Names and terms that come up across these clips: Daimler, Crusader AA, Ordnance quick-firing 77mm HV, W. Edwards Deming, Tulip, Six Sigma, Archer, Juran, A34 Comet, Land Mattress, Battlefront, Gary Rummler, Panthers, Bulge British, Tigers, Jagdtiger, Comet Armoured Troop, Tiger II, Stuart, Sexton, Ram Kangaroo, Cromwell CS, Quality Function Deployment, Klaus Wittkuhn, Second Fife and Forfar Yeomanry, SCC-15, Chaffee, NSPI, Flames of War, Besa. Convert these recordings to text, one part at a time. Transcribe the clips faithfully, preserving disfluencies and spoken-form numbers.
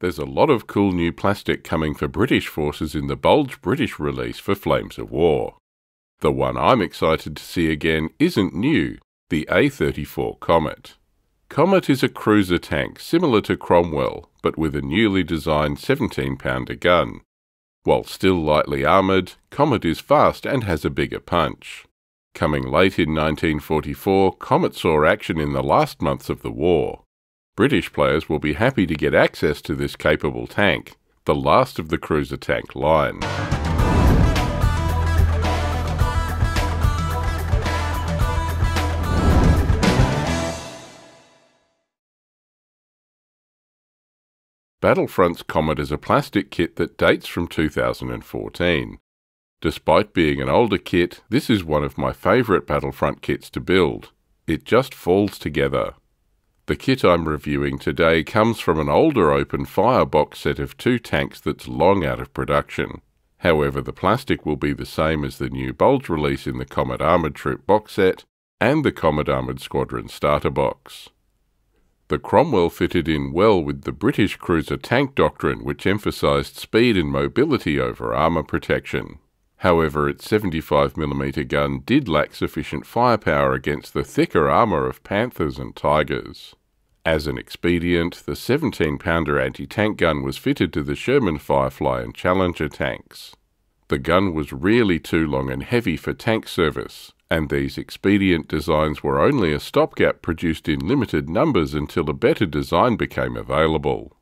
There's a lot of cool new plastic coming for British forces in the Bulge British release for Flames of War. The one I'm excited to see again isn't new, the A thirty-four Comet. Comet is a cruiser tank similar to Cromwell, but with a newly designed seventeen pounder gun. While still lightly armoured, Comet is fast and has a bigger punch. Coming late in nineteen forty-four, Comet saw action in the last months of the war. British players will be happy to get access to this capable tank, the last of the cruiser tank line. Battlefront's Comet is a plastic kit that dates from two thousand fourteen. Despite being an older kit, this is one of my favourite Battlefront kits to build. It just falls together. The kit I'm reviewing today comes from an older open fire box set of two tanks that's long out of production. However, the plastic will be the same as the new Bulge release in the Comet Armoured Troop box set and the Comet Armoured Squadron starter box. The Cromwell fitted in well with the British cruiser tank doctrine, which emphasised speed and mobility over armour protection. However, its seventy-five millimeter gun did lack sufficient firepower against the thicker armour of Panthers and Tigers. As an expedient, the seventeen pounder anti-tank gun was fitted to the Sherman Firefly and Challenger tanks. The gun was really too long and heavy for tank service, and these expedient designs were only a stopgap produced in limited numbers until a better design became available.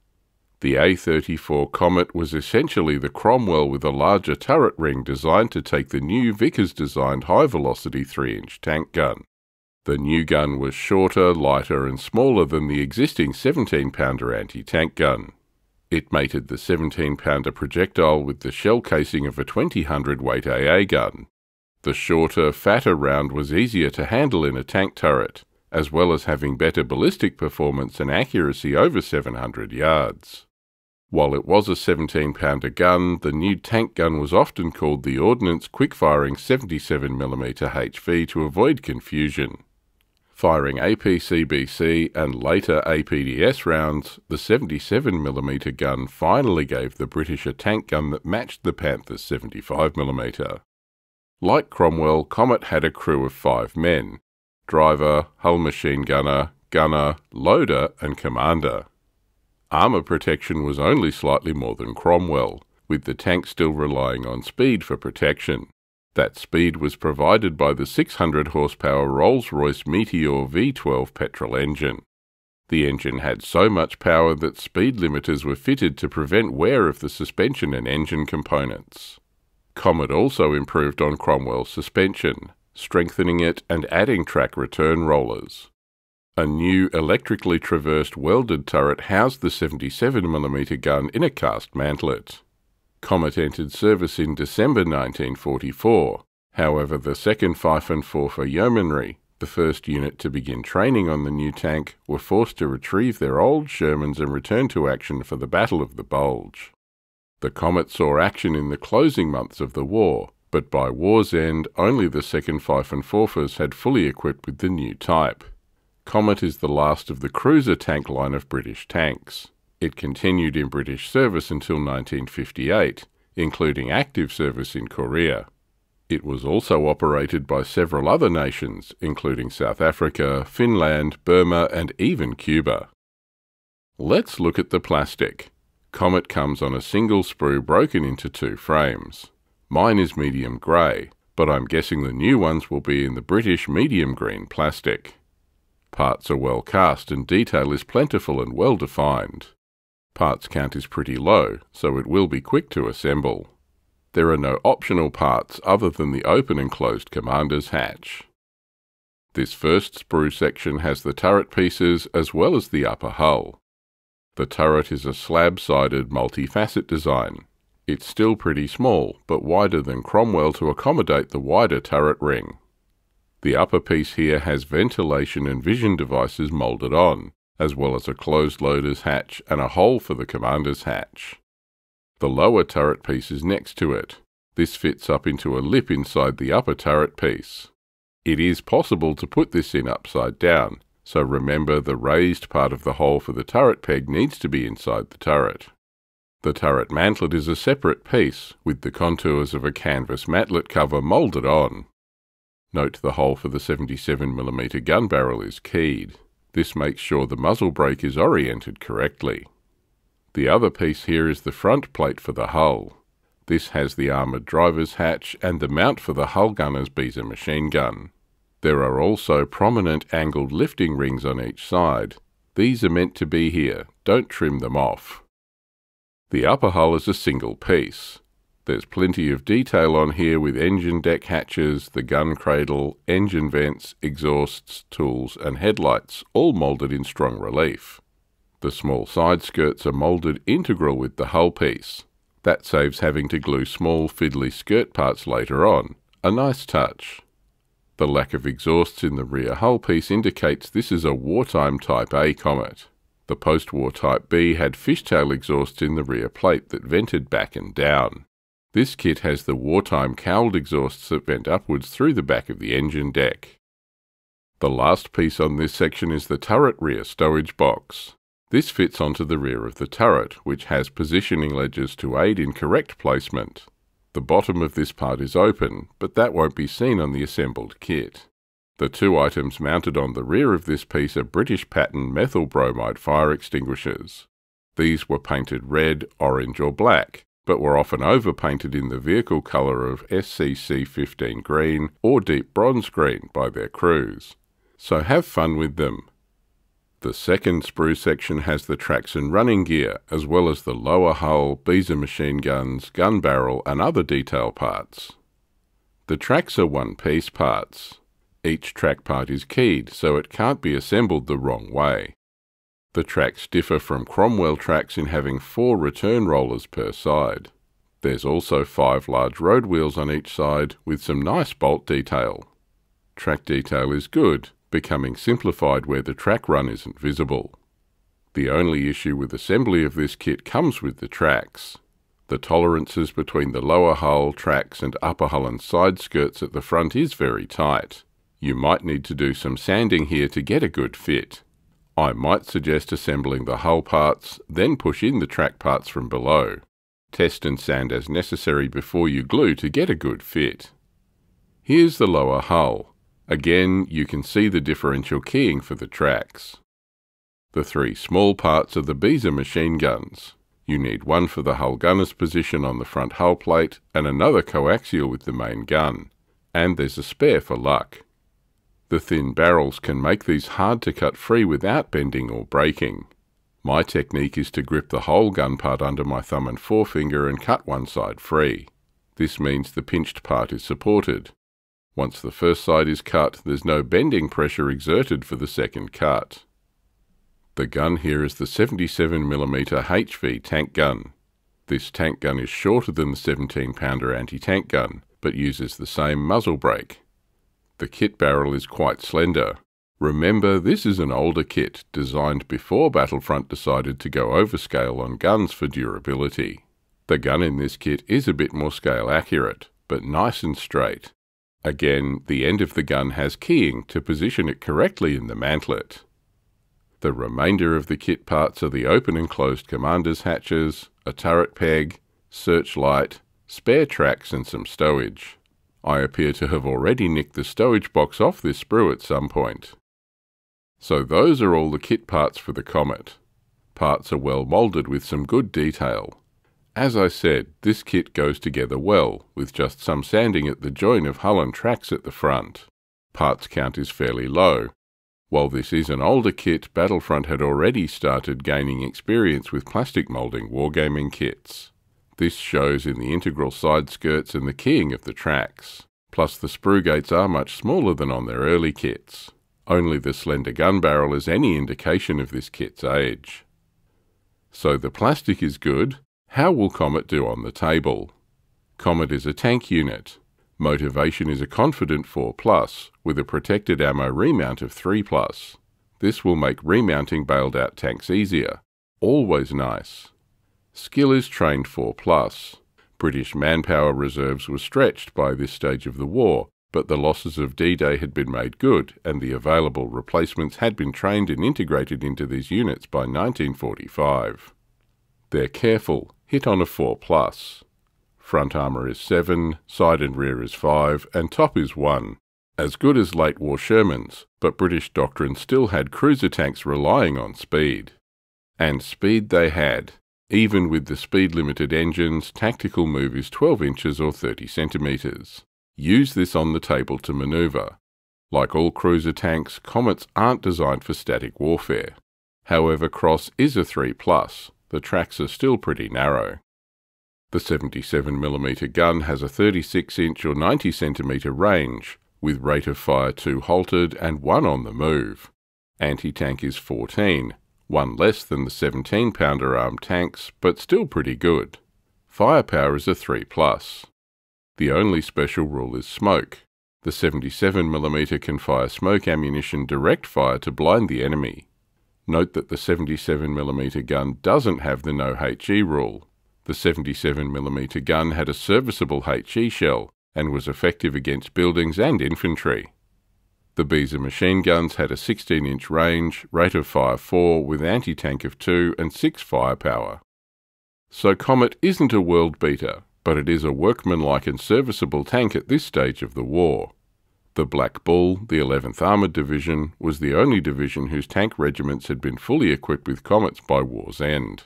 The A thirty-four Comet was essentially the Cromwell with a larger turret ring designed to take the new Vickers-designed high-velocity three inch tank gun. The new gun was shorter, lighter and smaller than the existing seventeen pounder anti-tank gun. It mated the seventeen pounder projectile with the shell casing of a twenty hundred weight A A gun. The shorter, fatter round was easier to handle in a tank turret, as well as having better ballistic performance and accuracy over seven hundred yards. While it was a seventeen pounder gun, the new tank gun was often called the Ordnance quick-firing seventy-seven millimeter H V to avoid confusion. Firing A P C B C and later A P D S rounds, the seventy-seven millimeter gun finally gave the British a tank gun that matched the Panther's seventy-five millimeter. Like Cromwell, Comet had a crew of five men: driver, hull machine gunner, gunner, loader and commander. Armour protection was only slightly more than Cromwell, with the tank still relying on speed for protection. That speed was provided by the six hundred horsepower Rolls-Royce Meteor V twelve petrol engine. The engine had so much power that speed limiters were fitted to prevent wear of the suspension and engine components. Comet also improved on Cromwell's suspension, strengthening it and adding track return rollers. A new electrically traversed welded turret housed the seventy-seven millimeter gun in a cast mantlet. Comet entered service in December nineteen forty-four. However, the Second Fife and Forfar Yeomanry, the first unit to begin training on the new tank, were forced to retrieve their old Shermans and return to action for the Battle of the Bulge. The Comet saw action in the closing months of the war, but by war's end only the Second Fife and Forfars had fully equipped with the new type. Comet is the last of the cruiser tank line of British tanks. It continued in British service until nineteen fifty-eight, including active service in Korea. It was also operated by several other nations, including South Africa, Finland, Burma and even Cuba. Let's look at the plastic. Comet comes on a single sprue broken into two frames. Mine is medium grey, but I'm guessing the new ones will be in the British medium green plastic. Parts are well cast and detail is plentiful and well defined. Parts count is pretty low, so it will be quick to assemble. There are no optional parts other than the open and closed commander's hatch. This first sprue section has the turret pieces as well as the upper hull. The turret is a slab-sided multi-facet design. It's still pretty small, but wider than Cromwell to accommodate the wider turret ring. The upper piece here has ventilation and vision devices moulded on, as well as a closed loader's hatch and a hole for the commander's hatch. The lower turret piece is next to it. This fits up into a lip inside the upper turret piece. It is possible to put this in upside down, So remember, the raised part of the hole for the turret peg needs to be inside the turret. The turret mantlet is a separate piece, with the contours of a canvas mantlet cover moulded on. Note the hole for the seventy-seven millimeter gun barrel is keyed. This makes sure the muzzle brake is oriented correctly. The other piece here is the front plate for the hull. This has the armoured driver's hatch and the mount for the hull gunner's Besa machine gun. There are also prominent angled lifting rings on each side. These are meant to be here, don't trim them off. The upper hull is a single piece. There's plenty of detail on here with engine deck hatches, the gun cradle, engine vents, exhausts, tools and headlights, all moulded in strong relief. The small side skirts are moulded integral with the hull piece. That saves having to glue small fiddly skirt parts later on, a nice touch. The lack of exhausts in the rear hull piece indicates this is a wartime Type A Comet. The post-war Type B had fishtail exhausts in the rear plate that vented back and down. This kit has the wartime cowled exhausts that vent upwards through the back of the engine deck. The last piece on this section is the turret rear stowage box. This fits onto the rear of the turret, which has positioning ledges to aid in correct placement. The bottom of this part is open, but that won't be seen on the assembled kit. The two items mounted on the rear of this piece are British pattern methyl bromide fire extinguishers. These were painted red, orange or black, but were often overpainted in the vehicle colour of S C C fifteen green or deep bronze green by their crews. So have fun with them. The second sprue section has the tracks and running gear, as well as the lower hull, Besa machine guns, gun barrel and other detail parts. The tracks are one-piece parts. Each track part is keyed, so it can't be assembled the wrong way. The tracks differ from Cromwell tracks in having four return rollers per side. There's also five large road wheels on each side, with some nice bolt detail. Track detail is good, becoming simplified where the track run isn't visible. The only issue with assembly of this kit comes with the tracks. The tolerances between the lower hull, tracks and upper hull and side skirts at the front is very tight. You might need to do some sanding here to get a good fit. I might suggest assembling the hull parts, then push in the track parts from below. Test and sand as necessary before you glue to get a good fit. Here's the lower hull. Again, you can see the differential keying for the tracks. The three small parts are the Besa machine guns. You need one for the hull gunner's position on the front hull plate and another coaxial with the main gun. And there's a spare for luck. The thin barrels can make these hard to cut free without bending or breaking. My technique is to grip the whole gun part under my thumb and forefinger and cut one side free. This means the pinched part is supported. Once the first side is cut, there's no bending pressure exerted for the second cut. The gun here is the seventy-seven millimeter H V tank gun. This tank gun is shorter than the seventeen pounder anti-tank gun, but uses the same muzzle brake. The kit barrel is quite slender. Remember, this is an older kit, designed before Battlefront decided to go overscale on guns for durability. The gun in this kit is a bit more scale accurate, but nice and straight. Again, the end of the gun has keying to position it correctly in the mantlet. The remainder of the kit parts are the open and closed commander's hatches, a turret peg, searchlight, spare tracks and some stowage. I appear to have already nicked the stowage box off this sprue at some point. So those are all the kit parts for the Comet. Parts are well moulded with some good detail. As I said, this kit goes together well, with just some sanding at the join of hull and tracks at the front. Parts count is fairly low. While this is an older kit, Battlefront had already started gaining experience with plastic moulding wargaming kits. This shows in the integral side skirts and the keying of the tracks. Plus the sprue gates are much smaller than on their early kits. Only the slender gun barrel is any indication of this kit's age. So the plastic is good. How will Comet do on the table? Comet is a tank unit. Motivation is a confident four plus, with a protected ammo remount of three plus. This will make remounting bailed out tanks easier. Always nice. Skill is trained four plus. British manpower reserves were stretched by this stage of the war, but the losses of D-Day had been made good, and the available replacements had been trained and integrated into these units by nineteen forty-five. They're careful, hit on a four plus. Front armour is seven, side and rear is five, and top is one. As good as late war Shermans, but British doctrine still had cruiser tanks relying on speed. And speed they had. Even with the speed-limited engines, tactical move is twelve inches or thirty centimetres. Use this on the table to manoeuvre. Like all cruiser tanks, Comets aren't designed for static warfare. However, Cross is a three plus. The tracks are still pretty narrow. The seventy-seven millimeter gun has a thirty-six inch or ninety centimeter range, with rate of fire two haltered and one on the move. Anti-tank is fourteen, one less than the seventeen pounder armed tanks, but still pretty good. Firepower is a three plus. The only special rule is smoke. The seventy-seven millimeter can fire smoke ammunition direct fire to blind the enemy. Note that the seventy-seven millimeter gun doesn't have the no HE rule. The seventy-seven millimeter gun had a serviceable HE shell and was effective against buildings and infantry. The Besa machine guns had a sixteen inch range, rate of fire four, with anti-tank of two and six firepower. So Comet isn't a world beater, but it is a workmanlike and serviceable tank at this stage of the war. The Black Bull, the eleventh Armoured Division, was the only division whose tank regiments had been fully equipped with Comets by war's end.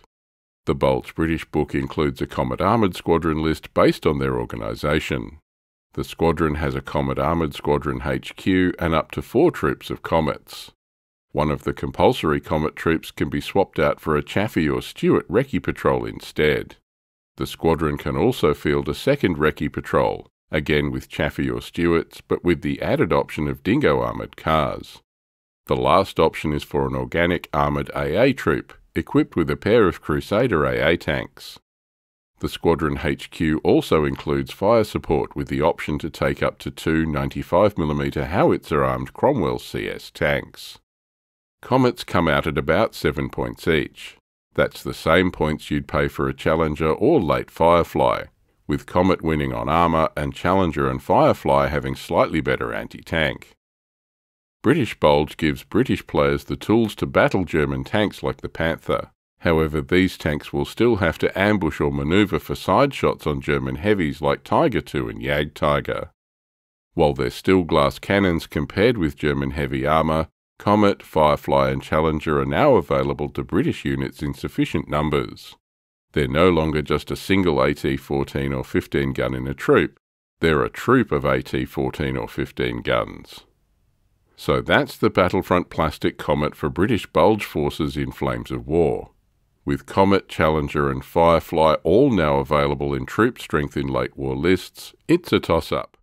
The Bulge British book includes a Comet Armoured Squadron list based on their organisation. The squadron has a Comet Armoured Squadron H Q and up to four troops of Comets. One of the compulsory Comet troops can be swapped out for a Chaffee or Stuart recce patrol instead. The squadron can also field a second recce patrol, again with Chaffee or Stuarts, but with the added option of Dingo armoured cars. The last option is for an organic armoured A A troop, equipped with a pair of Crusader A A tanks. The squadron H Q also includes fire support with the option to take up to two ninety-five millimeter howitzer armed Cromwell C S tanks. Comets come out at about seven points each. That's the same points you'd pay for a Challenger or late Firefly, with Comet winning on armour and Challenger and Firefly having slightly better anti-tank. British Bulge gives British players the tools to battle German tanks like the Panther. However, these tanks will still have to ambush or manoeuvre for side shots on German heavies like Tiger two and Jagdtiger. While they're still glass cannons compared with German heavy armour, Comet, Firefly and Challenger are now available to British units in sufficient numbers. They're no longer just a single A T fourteen or fifteen gun in a troop, they're a troop of A T fourteen or fifteen guns. So that's the Battlefront plastic Comet for British Bulge forces in Flames of War, with Comet, Challenger and Firefly all now available in troop strength in late war lists. It's a toss-up.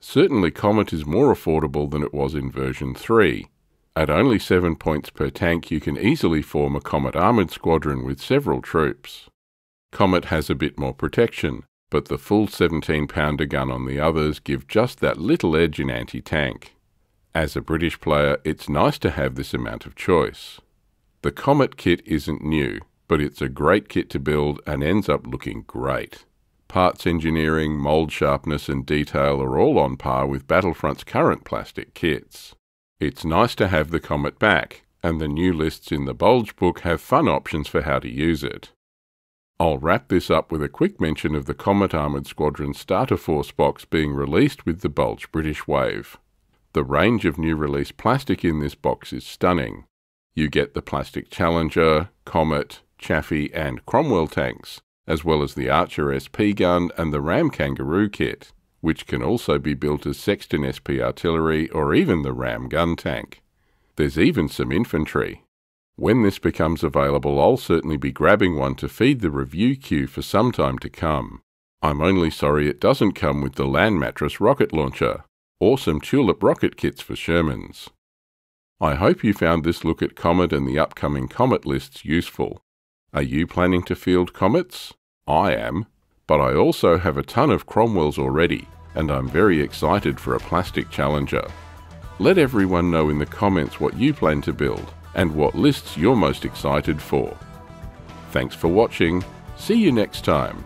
Certainly Comet is more affordable than it was in version three, At only seven points per tank, you can easily form a Comet armoured squadron with several troops. Comet has a bit more protection, but the full seventeen pounder gun on the others give just that little edge in anti-tank. As a British player, it's nice to have this amount of choice. The Comet kit isn't new, but it's a great kit to build and ends up looking great. Parts engineering, mould sharpness and detail are all on par with Battlefront's current plastic kits. It's nice to have the Comet back, and the new lists in the Bulge book have fun options for how to use it. I'll wrap this up with a quick mention of the Comet Armoured Squadron Starter Force box being released with the Bulge British wave. The range of new release plastic in this box is stunning. You get the plastic Challenger, Comet, Chaffee and Cromwell tanks, as well as the Archer S P gun and the Ram Kangaroo kit, which can also be built as Sexton S P artillery or even the Ram gun tank. There's even some infantry. When this becomes available, I'll certainly be grabbing one to feed the review queue for some time to come. I'm only sorry it doesn't come with the Land Mattress rocket launcher, or some Tulip rocket kits for Shermans. I hope you found this look at Comet and the upcoming Comet lists useful. Are you planning to field Comets? I am. But I also have a ton of Cromwells already, and I'm very excited for a plastic Challenger. Let everyone know in the comments what you plan to build, and what lists you're most excited for. Thanks for watching, see you next time.